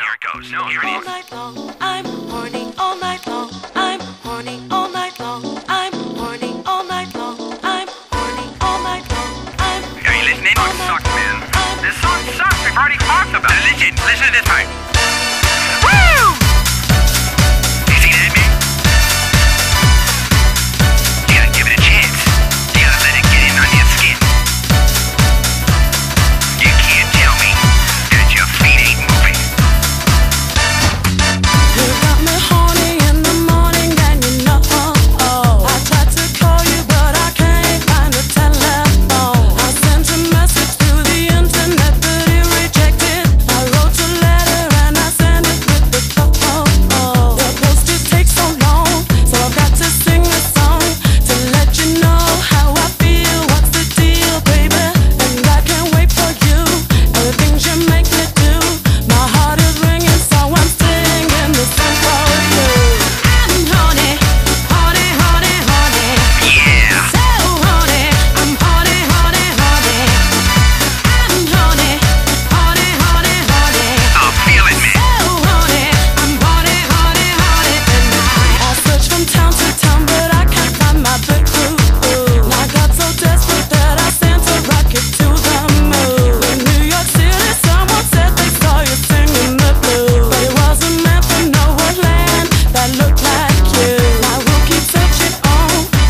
There it goes. No, here it is. All night long, I'm horny. All night long, I'm horny. All night long, I'm horny. All night long, I'm horny. All night long, I'm horny. Are you listening? This song sucks, man. This song sucks. We've already talked about it. Listen. Listen to this part. Woo! You see that, man? You gotta give it a chance. You gotta let it get in on your skin. You can't tell me that your feet ain't moving. You got me horny in the morning, and you know, I tried to call you, but I can't find the telephone. I sent a message to the internet, but you rejected. I wrote a letter and I sent it with the photo. The postage takes so long, so I've got to sing a song to let you know how I feel. What's the deal, baby? And I can't wait for you and the things you make me do. My heart is ringing, so I'm singing this song for you. I'm horny, horny, horny, horny. Yeah. So horny, I'm horny, horny, horny. I'm horny, horny, horny, horny. I'll feel it, man. So horny, I'm horny, horny, horny tonight. I search from town to town, but I can't find my breakthrough. And I got so desperate that I sent a rocket to the moon. In New York City, someone said they saw you singing the blues, but it wasn't meant for no one land that looked like you. I will keep searching on.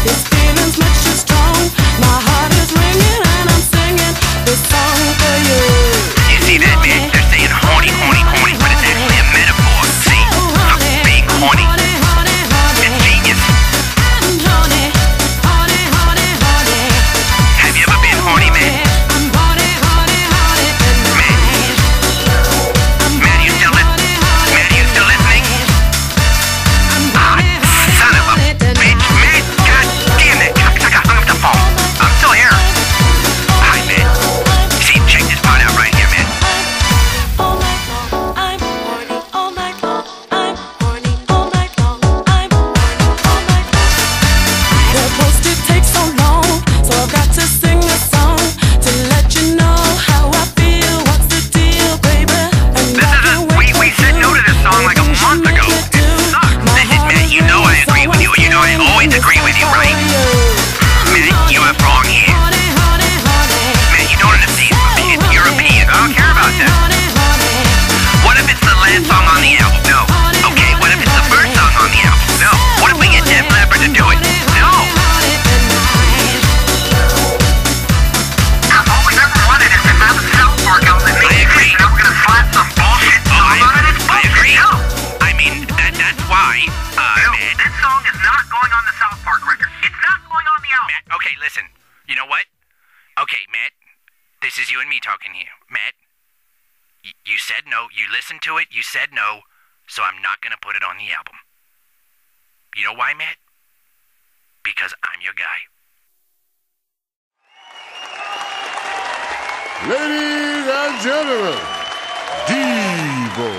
This feeling's much too strong. My heart is ringing and I'm singing this song for you. You see that, man? They're saying horny, horny, horny, but it's actually a metaphor. See? I'm big horny. Horny, horny, It's horny. genius. I'm horny, horny, horny, horny. Have you ever been horny, man? I'm horny, horny, horny tonight. Man, you still listening? Man, you still listening? I'm horny, horny, Son of a horny bitch, tonight. man. God damn it. I got hung up the phone. I'm still here. Hi, man. See, check this part out right here, man. All night long, I'm horny. All night long, I'm horny. All night long, I'm horny. All night long. The postage takes so long, so I've got to sing a song to let you know how I feel. What's the deal, baby? And This I is a, can't wait we for said you no to this song like a and the things month you ago. make me It do. sucks. My Listen, heart man, is you know I ringing, so agree with I'm you. You know I singing always this agree with you, song for right? Man, you are wrong here. Horny, horny, horny. Man, you don't understand. You're a man. I don't care about that. Horny, horny, What if it's the last song on the album? No. Okay, what if it's the first song on the album? No. What if we get Def Leppard to do it? No. horny tonight. I've always ever wanted is if I was self-work, I was a I agree. I was going to slap some bullshit song on it. It's I bullshit. agree. No. I mean, that's why, No, man. this song is not going on the South Park record. It's not going on the album. Matt, okay, listen. You know what? Okay, Matt, this is you and me talking here. Matt, you said no. You listened to it. You said no. So I'm not going to put it on the album. You know why, Matt? Because I'm your guy. Ladies and gentlemen, Devo.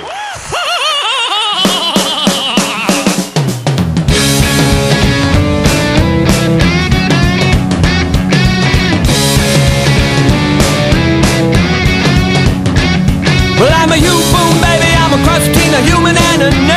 Well, I'm a U-boom, baby. I'm a cross between a human and a